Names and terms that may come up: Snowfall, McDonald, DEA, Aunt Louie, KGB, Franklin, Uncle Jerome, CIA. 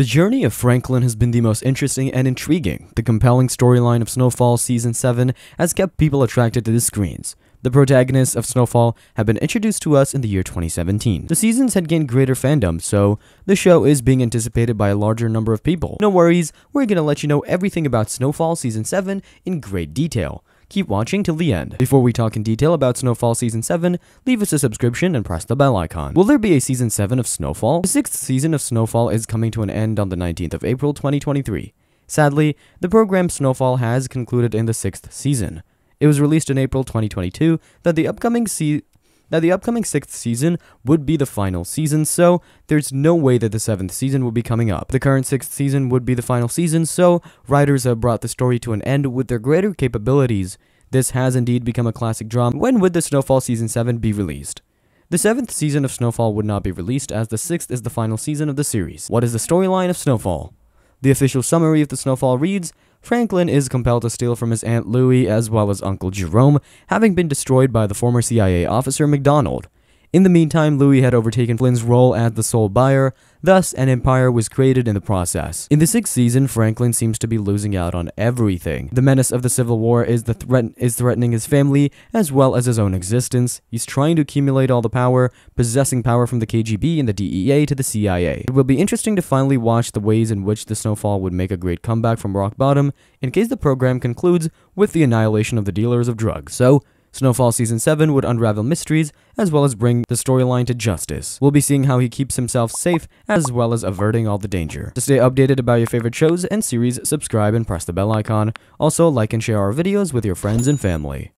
The journey of Franklin has been the most interesting and intriguing. The compelling storyline of Snowfall Season 7 has kept people attracted to the screens. The protagonists of Snowfall have been introduced to us in the year 2017. The seasons had gained greater fandom, so the show is being anticipated by a larger number of people. No worries, we're gonna let you know everything about Snowfall Season 7 in great detail. Keep watching till the end. Before we talk in detail about Snowfall Season 7, leave us a subscription and press the bell icon. Will there be a Season 7 of Snowfall? The 6th season of Snowfall is coming to an end on the 19th of April 2023. Sadly, the program Snowfall has concluded in the 6th season. It was released in April 2022 that the upcoming 6th season would be the final season, so there's no way that the 7th season will be coming up. The current 6th season would be the final season, so writers have brought the story to an end with their greater capabilities. This has indeed become a classic drama. When would the Snowfall Season 7 be released? The 7th season of Snowfall would not be released, as the 6th is the final season of the series. What is the storyline of Snowfall? The official summary of the Snowfall reads, Franklin is compelled to steal from his Aunt Louie as well as Uncle Jerome, having been destroyed by the former CIA officer McDonald. In the meantime, Louie had overtaken Flynn's role as the sole buyer, thus an empire was created in the process. In the 6th season, Franklin seems to be losing out on everything. The menace of the Civil War is threatening his family as well as his own existence. He's trying to accumulate all the power, possessing power from the KGB and the DEA to the CIA. It will be interesting to finally watch the ways in which the Snowfall would make a great comeback from rock bottom in case the program concludes with the annihilation of the dealers of drugs. So, Snowfall Season 7 would unravel mysteries as well as bring the storyline to justice. We'll be seeing how he keeps himself safe as well as averting all the danger. To stay updated about your favorite shows and series, subscribe and press the bell icon. Also, like and share our videos with your friends and family.